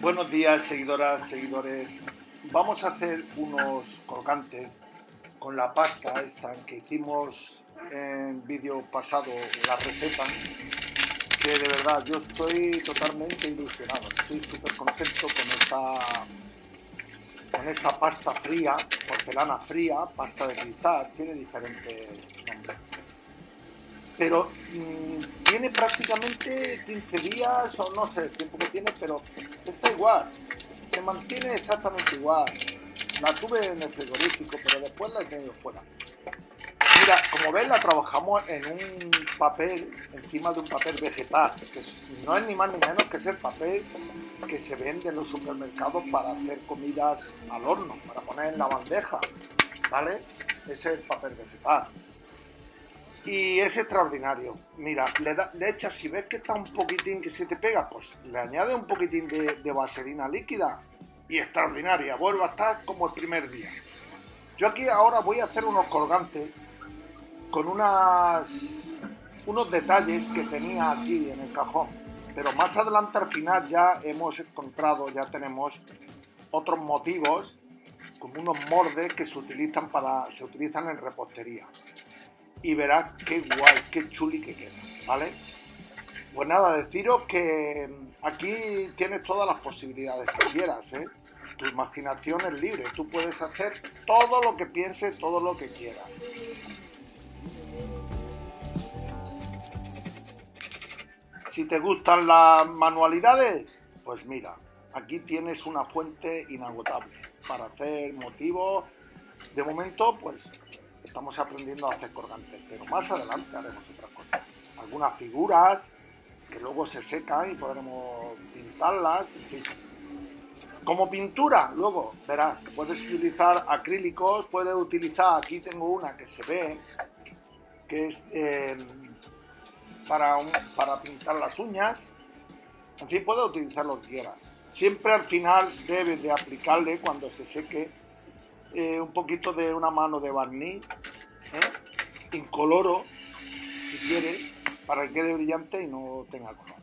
Buenos días, seguidoras, seguidores. Vamos a hacer unos crocantes con la pasta esta que hicimos en vídeo pasado, la receta, que de verdad yo estoy totalmente ilusionado. Estoy súper contento con esta pasta fría, porcelana fría, pasta de cristal, tiene diferentes nombres. Pero tiene prácticamente 15 días, o no sé el tiempo que tiene, pero está igual, se mantiene exactamente igual. La tuve en el frigorífico, pero después la he tenido fuera. Mira, como ves, la trabajamos en un papel, encima de un papel vegetal, que no es ni más ni menos que el papel que se vende en los supermercados para hacer comidas al horno, para poner en la bandeja, ¿vale? Ese es el papel vegetal. Y es extraordinario. Mira, le echas, si ves que está un poquitín que se te pega, pues le añades un poquitín de vaselina líquida y extraordinaria. Vuelve a estar como el primer día. Yo aquí ahora voy a hacer unos colgantes con unos detalles que tenía aquí en el cajón. Pero más adelante al final ya hemos encontrado, ya tenemos otros motivos, como unos moldes que se utilizan en repostería. Y verás qué guay, qué chuli que queda, ¿vale? Pues nada, deciros que aquí tienes todas las posibilidades que quieras, ¿eh? Tu imaginación es libre, tú puedes hacer todo lo que pienses, todo lo que quieras. Si te gustan las manualidades, pues mira, aquí tienes una fuente inagotable para hacer motivos. De momento, pues estamos aprendiendo a hacer colgantes, pero más adelante haremos otras cosas. Algunas figuras que luego se secan y podremos pintarlas. Sí. Como pintura, luego verás, puedes utilizar acrílicos, puedes utilizar, aquí tengo una que se ve, que es para pintar las uñas. En fin, puedes utilizar lo que quieras. Siempre al final debes de aplicarle, cuando se seque, un poquito de una mano de barniz, incoloro, si quieres, para que quede brillante y no tenga color.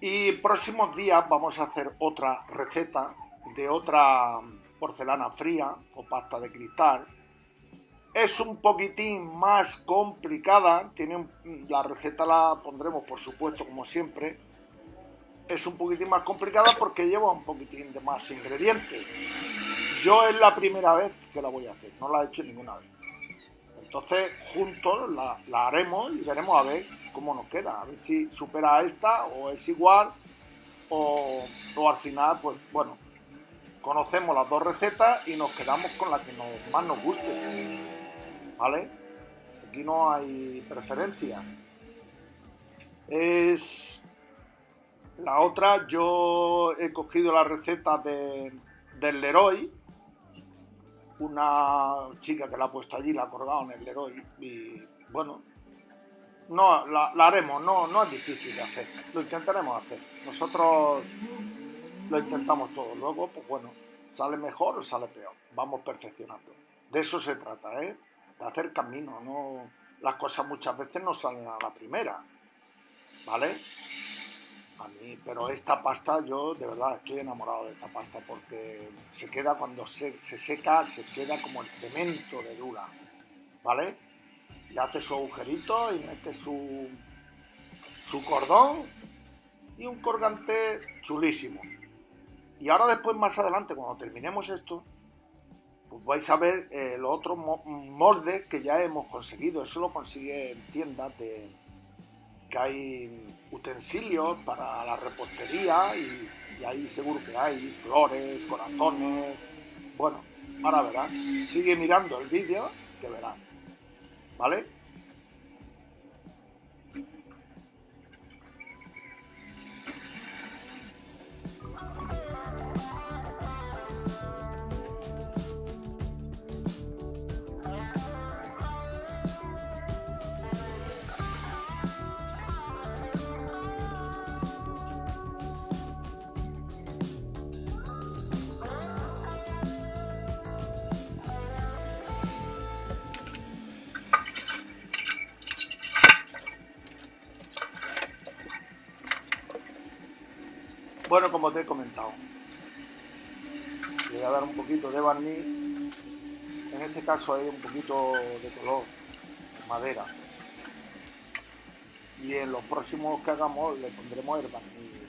Y próximos días vamos a hacer otra receta de otra porcelana fría o pasta de cristal. Es un poquitín más complicada, la receta la pondremos, por supuesto, como siempre. Es un poquitín más complicada porque lleva un poquitín de más ingredientes. Yo es la primera vez que la voy a hacer, no la he hecho ninguna vez. Entonces juntos la haremos y veremos a ver cómo nos queda, a ver si supera a esta o es igual o al final, pues bueno, conocemos las dos recetas y nos quedamos con la que más nos guste, ¿vale? Aquí no hay preferencia. Es la otra, yo he cogido la receta del Leroy. Una chica que la ha puesto allí, la ha colgado en el Leroy, y bueno, no, la haremos, no es difícil de hacer, lo intentaremos hacer, nosotros lo intentamos todo, luego pues bueno, sale mejor o sale peor, vamos perfeccionando, de eso se trata, ¿eh? De hacer camino, no, las cosas muchas veces no salen a la primera, ¿vale? A mí, pero esta pasta, yo de verdad estoy enamorado de esta pasta porque se queda, cuando se seca, se queda como el cemento de dura, ¿vale? Y hace su agujerito y mete su cordón y un colgante chulísimo. Y ahora después, más adelante, cuando terminemos esto, pues vais a ver el otro molde que ya hemos conseguido. Eso lo consigue en tiendas que hay utensilios para la repostería y ahí seguro que hay flores, corazones. Bueno, ahora verás, sigue mirando el vídeo que verás, ¿vale? Bueno, como te he comentado, le voy a dar un poquito de barniz, en este caso hay un poquito de color, madera, y en los próximos que hagamos le pondremos el barniz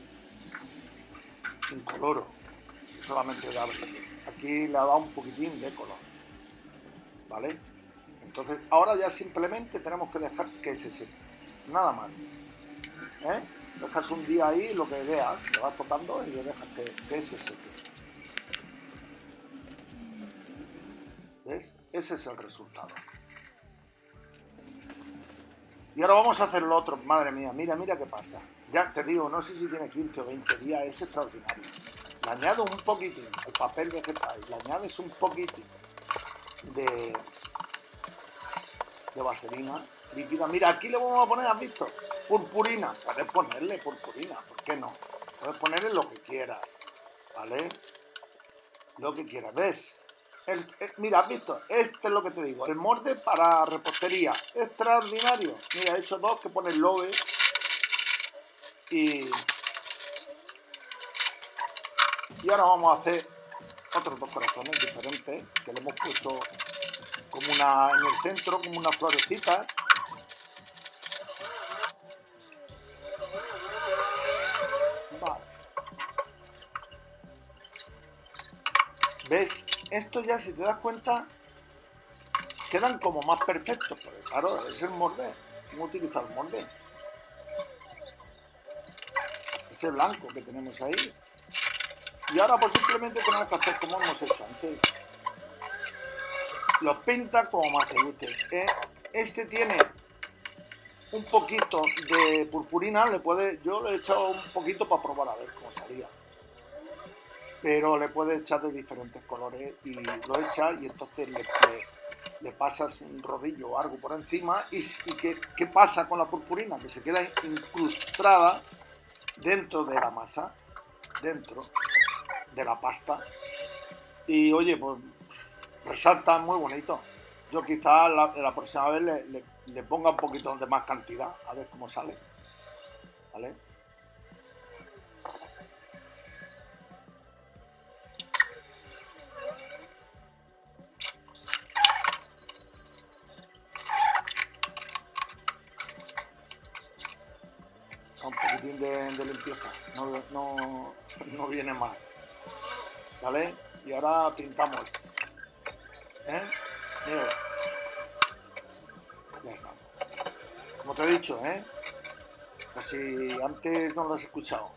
incoloro, solamente de abre. Aquí le ha dado un poquitín de color, ¿vale? Entonces ahora ya simplemente tenemos que dejar que se seque, nada más, ¿eh? Dejas un día ahí, lo que veas, te vas tocando y lo dejas que se seque. ¿Ves? Ese es el resultado. Y ahora vamos a hacer lo otro. Madre mía, mira, mira qué pasa. Ya te digo, no sé si tiene 15 o 20 días, es extraordinario. Le añado un poquitín, el papel vegetal, le añades un poquitín de vaselina líquida. Mira, aquí le vamos a poner, ¿has visto? Purpurina. Puedes ponerle purpurina, ¿por qué no? Puedes ponerle lo que quieras, ¿vale? Lo que quieras, ¿ves? Mira, ¿has visto? Este es lo que te digo, el molde para repostería. Extraordinario. Mira, he hecho dos que ponen Love y ahora vamos a hacer otros dos corazones diferentes, que le hemos puesto como una en el centro, como una florecita. Vale. ¿Ves? Esto ya, si te das cuenta, quedan como más perfectos, porque claro, es el molde, hemos utilizado el molde. Ese blanco que tenemos ahí. Y ahora pues simplemente tenemos que hacer como hemos hecho antes. Los pinta como más te guste. Este tiene un poquito de purpurina, yo le he echado un poquito para probar a ver cómo salía. Pero le puedes echar de diferentes colores y lo echas y entonces le pasas un rodillo o algo por encima. ¿Y qué pasa con la purpurina? Que se queda incrustada dentro de la masa, dentro de la pasta. Y oye, pues resalta muy bonito. Yo quizás la próxima vez le ponga un poquito de más cantidad, a ver cómo sale, ¿vale? De limpieza, no viene mal, ¿vale? Y ahora pintamos, Mira. Ya está. Como te he dicho, pues si antes no lo has escuchado,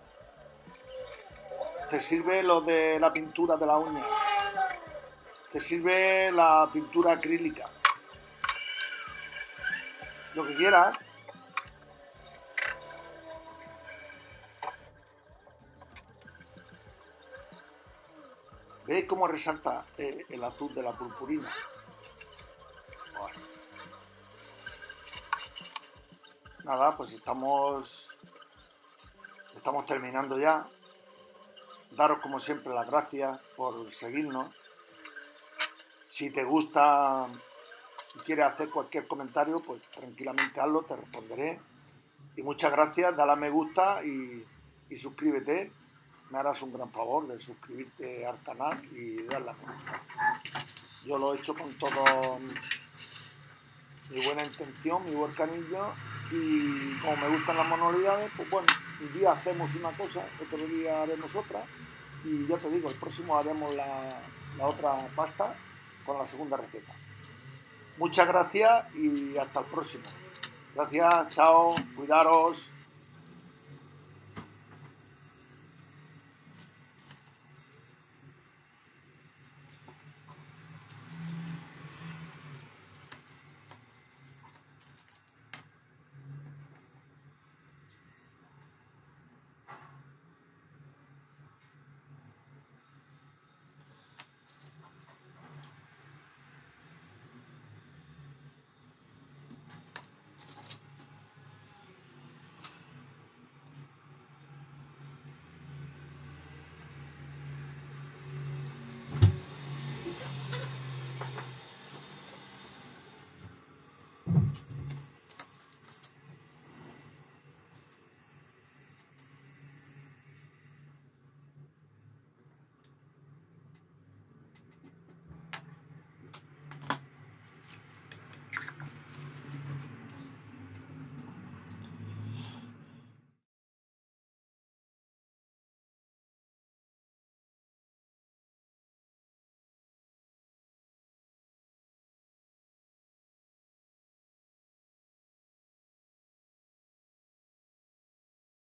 te sirve lo de la pintura de la uña, te sirve la pintura acrílica, lo que quieras. ¿Veis cómo resalta el azul de la purpurina? Bueno. Nada, pues estamos terminando ya. Daros como siempre las gracias por seguirnos. Si te gusta y quieres hacer cualquier comentario, pues tranquilamente hazlo, te responderé. Y muchas gracias, dale a me gusta y suscríbete. Me harás un gran favor de suscribirte al canal y darle a me gusta. Yo lo he hecho con todo mi buena intención, mi buen cariño, y como me gustan las manualidades, pues bueno, un día hacemos una cosa, otro día haremos otra, y ya te digo, el próximo haremos la otra pasta con la segunda receta. Muchas gracias y hasta el próximo. Gracias, chao, cuidaros.